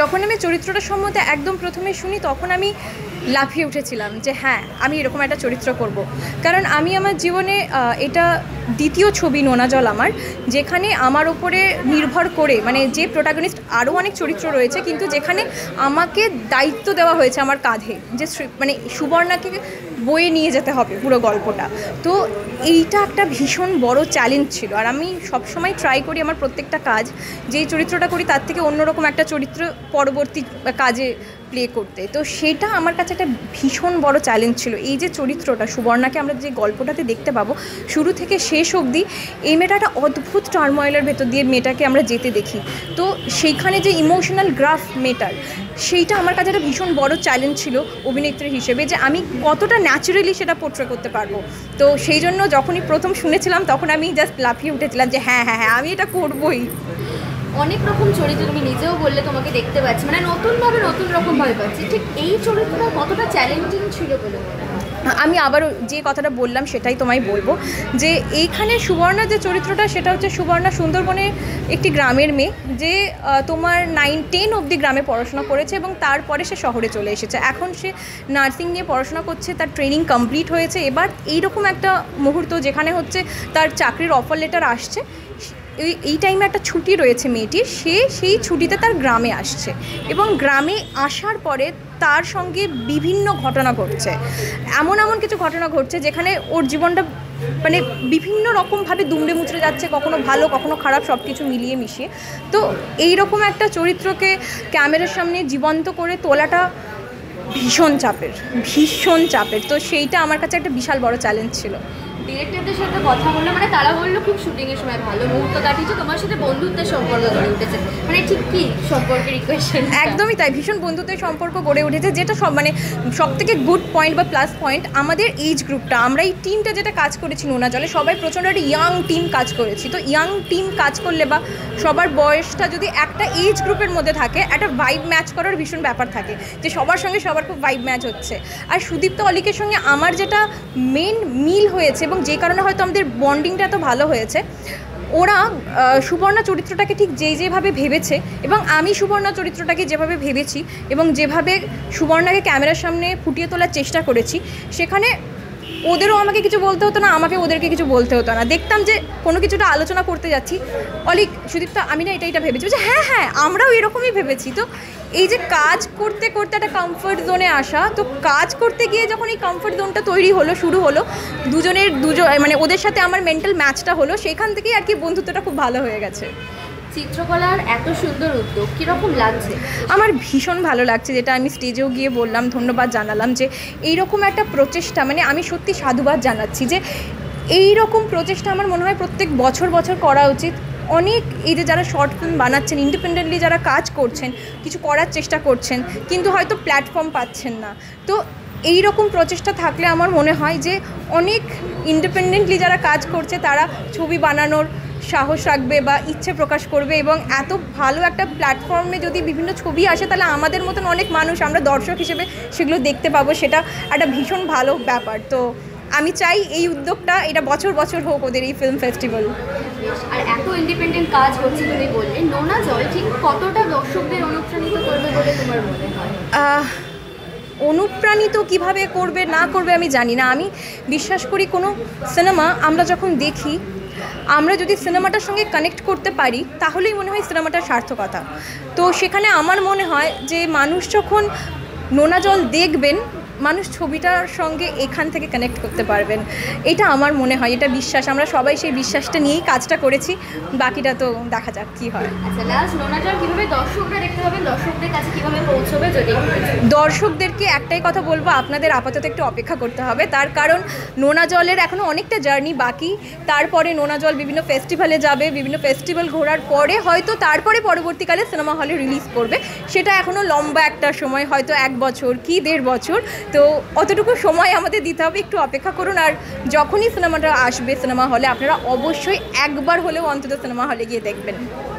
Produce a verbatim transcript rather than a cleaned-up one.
যখন আমি চরিত্রটা সম্বন্ধে একদম প্রথমে শুনি তখন আমি লাফিয়ে উঠেছিলাম যে হ্যাঁ আমি এরকম একটা চরিত্র করব। কারণ আমি আমার জীবনে এটা দ্বিতীয় ছবি নোনাজল আমার, যেখানে আমার ওপরে নির্ভর করে মানে যে প্রোটাগনিস্ট আরও অনেক চরিত্র রয়েছে কিন্তু যেখানে আমাকে দায়িত্ব দেওয়া হয়েছে আমার কাঁধে যে মানে সুবর্ণাকে বয়ে নিয়ে যেতে হবে পুরো গল্পটা। তো এইটা একটা ভীষণ বড় চ্যালেঞ্জ ছিল। আর আমি সবসময় ট্রাই করি আমার প্রত্যেকটা কাজ যেই চরিত্রটা করি তার থেকে অন্যরকম একটা চরিত্র পরবর্তী কাজে প্লে করতে। তো সেটা আমার কাছে একটা ভীষণ বড় চ্যালেঞ্জ ছিল। এই যে চরিত্রটা সুবর্ণাকে আমরা যে গল্পটাতে দেখতে পাবো শুরু থেকে শেষ অবধি, এই মেয়েটা একটা অদ্ভুত টার্ময়েলের ভেতর দিয়ে মেয়েটাকে আমরা যেতে দেখি। তো সেইখানে যে ইমোশনাল গ্রাফ মেয়েটার, সেইটা আমার কাছে একটা ভীষণ বড় চ্যালেঞ্জ ছিল অভিনেত্রী হিসেবে যে আমি কতটা ন্যাচুরালি সেটা পোট্রে করতে পারবো। তো সেই জন্য যখনই প্রথম শুনেছিলাম তখন আমি জাস্ট লাফিয়ে উঠেছিলাম যে হ্যাঁ হ্যাঁ হ্যাঁ আমি এটা করবোই। অনেক রকম চরিত্র তুমি নিজেও বললে, তোমাকে দেখতে পাচ্ছি মানে নতুনভাবে নতুন রকমভাবে পাচ্ছি, ঠিক এই চরিত্রটা কতটা চ্যালেঞ্জিং ছিল বলে মনে হয়? আমি আবারও যে কথাটা বললাম সেটাই তোমায় বলবো যে এইখানে সুবর্ণা যে চরিত্রটা সেটা হচ্ছে সুবর্ণা সুন্দরবনে একটি গ্রামের মেয়ে যে তোমার নাইন টেন অবধি গ্রামে পড়াশোনা করেছে এবং তারপরে সে শহরে চলে এসেছে। এখন সে নার্সিং নিয়ে পড়াশোনা করছে, তার ট্রেনিং কমপ্লিট হয়েছে। এবার এইরকম একটা মুহূর্ত যেখানে হচ্ছে তার চাকরির অফার লেটার আসছে, এই এই টাইমে একটা ছুটি রয়েছে মেয়েটির, সে সেই ছুটিতে তার গ্রামে আসছে এবং গ্রামে আসার পরে তার সঙ্গে বিভিন্ন ঘটনা ঘটছে। এমন এমন কিছু ঘটনা ঘটছে যেখানে ওর জীবনটা মানে বিভিন্ন রকমভাবে দুমড়ে মুচড়ে যাচ্ছে, কখনো ভালো কখনো খারাপ সব কিছু মিলিয়ে মিশিয়ে। তো এইরকম একটা চরিত্রকে ক্যামেরার সামনে জীবন্ত করে তোলাটা ভীষণ চাপের ভীষণ চাপের তো সেইটা আমার কাছে একটা বিশাল বড় চ্যালেঞ্জ ছিল। ডিরেক্টরদের সাথে কথা বললো মানে তারা বললো খুব শুটিংয়ের সময় ভালো মুহূর্ত কাটিয়েছে, তোমার সাথে বন্ধুত্বের সম্পর্ক গড়ে উঠেছে, মানে ঠিক কি সম্পর্কের ইকুয়েশন? একদমই তাই, ভীষণ বন্ধুত্বের সম্পর্ক গড়ে উঠেছে যেটা সব মানে সব থেকে গুড পয়েন্ট বা প্লাস পয়েন্ট আমাদের এইজ গ্রুপটা। আমরা এই টিমটা যেটা কাজ করেছি নোনাজলে সবাই প্রচণ্ড একটা ইয়াং টিম কাজ করেছি। তো ইয়াং টিম কাজ করলে বা সবার বয়সটা যদি একটা এজ গ্রুপের মধ্যে থাকে একটা ভাইব ম্যাচ করার ভীষণ ব্যাপার থাকে যে সবার সঙ্গে সবার খুব ভাইব ম্যাচ হচ্ছে। আর সুদীপ্ত অলিকের সঙ্গে আমার যেটা মেন মিল হয়েছে এবং যে কারণে হয়তো আমাদের বন্ডিংটা এত ভালো হয়েছে, ওরা সুবর্ণা চরিত্রটাকে ঠিক যে যেভাবে ভেবেছে এবং আমি সুবর্ণা চরিত্রটাকে যেভাবে ভেবেছি এবং যেভাবে সুবর্ণাকে ক্যামেরার সামনে ফুটিয়ে তোলার চেষ্টা করেছি সেখানে ওদেরও আমাকে কিছু বলতে হতো না, আমাকে ওদেরকে কিছু বলতে হতো না। দেখতাম যে কোনো কিছুটা আলোচনা করতে যাচ্ছি, অলিক সুদীপ্তা আমি না এটা এটা ভেবেছি, যে হ্যাঁ হ্যাঁ আমরাও এরকমই ভেবেছি। তো এই যে কাজ করতে করতে একটা কমফোর্ট জোনে আসা, তো কাজ করতে গিয়ে যখন এই কমফোর্ট জোনটা তৈরি হলো শুরু হলো দুজনের দুজন মানে ওদের সাথে আমার মেন্টাল ম্যাচটা হলো, সেখান থেকেই আর কি বন্ধুত্বটা খুব ভালো হয়ে গেছে। চিত্রকলার এত সুন্দর উদ্যোগ কীরকম লাগছে? আমার ভীষণ ভালো লাগছে, যেটা আমি স্টেজেও গিয়ে বললাম, ধন্যবাদ জানালাম যে এইরকম একটা প্রচেষ্টা মানে আমি সত্যি সাধুবাদ জানাচ্ছি যে এইরকম প্রচেষ্টা আমার মনে হয় প্রত্যেক বছর বছর করা উচিত। অনেক এই যে যারা শর্ট ফিল্ম বানাচ্ছেন ইন্ডিপেন্ডেন্টলি যারা কাজ করছেন কিছু করার চেষ্টা করছেন কিন্তু হয়তো প্ল্যাটফর্ম পাচ্ছেন না, তো এইরকম প্রচেষ্টা থাকলে আমার মনে হয় যে অনেক ইন্ডিপেন্ডেন্টলি যারা কাজ করছে তারা ছবি বানানোর সাহস রাখবে বা ইচ্ছে প্রকাশ করবে এবং এত ভালো একটা প্ল্যাটফর্মে যদি বিভিন্ন ছবি আসে তাহলে আমাদের মতন অনেক মানুষ আমরা দর্শক হিসেবে সেগুলো দেখতে পাবো, সেটা একটা ভীষণ ভালো ব্যাপার। তো আমি চাই এই উদ্যোগটা এটা বছর বছর হোক ওদের এই ফিল্ম ফেস্টিভ্যাল। আর এত ইন্ডিপেন্ডেন্ট কাজ হচ্ছে তুমি বললে, নোনাজল ঠিক কতটা দর্শকদের অনুপ্রাণিত করবে বলে তোমার মনে হয়? অনুপ্রাণিত কিভাবে করবে না করবে আমি জানি না। আমি বিশ্বাস করি কোনো সিনেমা আমরা যখন দেখি আমরা যদি সিনেমাটার সঙ্গে কানেক্ট করতে পারি তাহলেই মনে হয় সিনেমাটার সার্থকতা। তো সেখানে আমার মনে হয় যে মানুষ যখন নোনাজল দেখবেন মানুষ ছবিটার সঙ্গে এখান থেকে কানেক্ট করতে পারবেন, এটা আমার মনে হয়, এটা বিশ্বাস। আমরা সবাই সেই বিশ্বাসটা নিয়েই কাজটা করেছি, বাকিটা তো দেখা যাক কী হয়। আচ্ছা লাস্ট, নোনাজল কিভাবে দর্শকরা দেখতে পাবেন, দর্শকদের কাছে কিভাবে পৌঁছবে? যদি দর্শকদেরকে একটাই কথা বলবো, আপনাদের আপাতত একটু অপেক্ষা করতে হবে, তার কারণ নোনাজলের এখনও অনেকটা জার্নি বাকি। তারপরে নোনাজল বিভিন্ন ফেস্টিভ্যালে যাবে, বিভিন্ন ফেস্টিভ্যাল ঘোরার পরে হয়তো তারপরে পরবর্তীকালে সিনেমা হলে রিলিজ করবে, সেটা এখনও লম্বা একটা সময়, হয়তো এক বছর কি দেড় বছর। তো অতটুকু সময় আমাদের দিতে হবে, একটু অপেক্ষা করুন। আর যখনই সিনেমাটা আসবে সিনেমা হলে আপনারা অবশ্যই একবার হলেও অন্তত সিনেমা হলে গিয়ে দেখবেন।